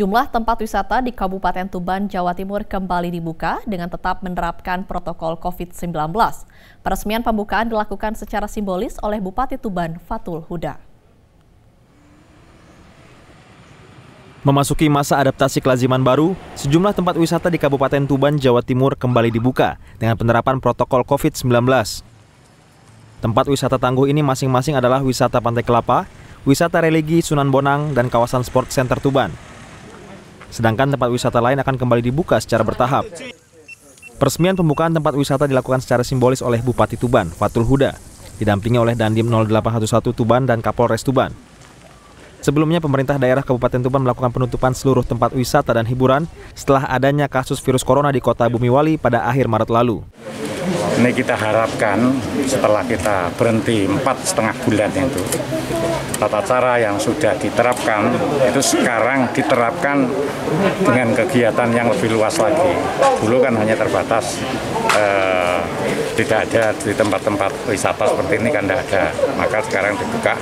Jumlah tempat wisata di Kabupaten Tuban, Jawa Timur kembali dibuka dengan tetap menerapkan protokol COVID-19. Peresmian pembukaan dilakukan secara simbolis oleh Bupati Tuban, Fathul Huda. Memasuki masa adaptasi kelaziman baru, sejumlah tempat wisata di Kabupaten Tuban, Jawa Timur kembali dibuka dengan penerapan protokol COVID-19. Tempat wisata tangguh ini masing-masing adalah wisata Pantai Kelapa, wisata religi Sunan Bonang, dan kawasan Sport Center Tuban. Sedangkan tempat wisata lain akan kembali dibuka secara bertahap. Peresmian pembukaan tempat wisata dilakukan secara simbolis oleh Bupati Tuban, Fathul Huda, didampingi oleh Dandim 0811 Tuban dan Kapolres Tuban. Sebelumnya, pemerintah daerah Kabupaten Tuban melakukan penutupan seluruh tempat wisata dan hiburan setelah adanya kasus virus corona di Kota Bumiwali pada akhir Maret lalu. Ini kita harapkan setelah kita berhenti 4,5 bulan itu, tata cara yang sudah diterapkan itu sekarang diterapkan dengan kegiatan yang lebih luas lagi. Dulu kan hanya terbatas tidak ada di tempat-tempat wisata seperti ini kan tidak ada. Maka sekarang dibuka,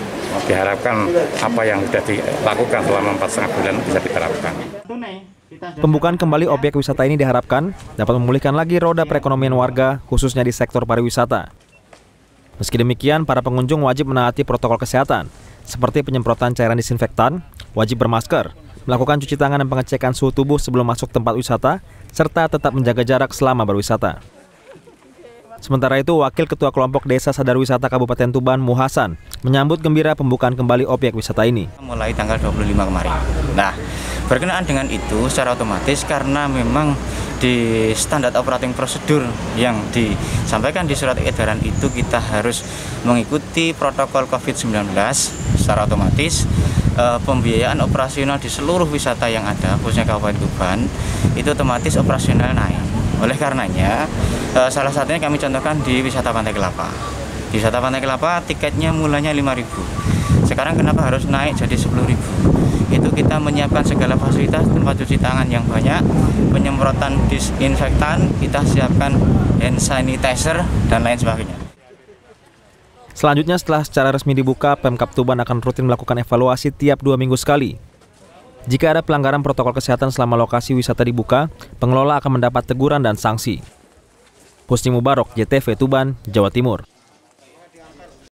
diharapkan apa yang sudah dilakukan selama 4,5 bulan bisa diterapkan. Pembukaan kembali objek wisata ini diharapkan dapat memulihkan lagi roda perekonomian warga, khususnya di sektor pariwisata. Meski demikian, para pengunjung wajib menaati protokol kesehatan, seperti penyemprotan cairan disinfektan, wajib bermasker, melakukan cuci tangan dan pengecekan suhu tubuh sebelum masuk tempat wisata, serta tetap menjaga jarak selama berwisata. Sementara itu, Wakil Ketua Kelompok Desa Sadar Wisata Kabupaten Tuban, Muhasan, menyambut gembira pembukaan kembali objek wisata ini. Mulai tanggal 25 kemarin. Nah, berkenaan dengan itu, secara otomatis karena memang di standar operating prosedur yang disampaikan di surat edaran itu kita harus mengikuti protokol COVID-19 secara otomatis. Pembiayaan operasional di seluruh wisata yang ada, khususnya Kabupaten Tuban, itu otomatis operasional naik. Oleh karenanya, salah satunya kami contohkan di wisata Pantai Kelapa. Di wisata Pantai Kelapa tiketnya mulanya 5.000. Sekarang kenapa harus naik jadi 10.000? Itu kita menyiapkan segala fasilitas, tempat cuci tangan yang banyak, penyemprotan disinfektan, kita siapkan hand sanitizer, dan lain sebagainya. Selanjutnya, setelah secara resmi dibuka, Pemkab Tuban akan rutin melakukan evaluasi tiap 2 minggu sekali. Jika ada pelanggaran protokol kesehatan selama lokasi wisata dibuka, pengelola akan mendapat teguran dan sanksi. Husni Mubarok, JTV Tuban, Jawa Timur.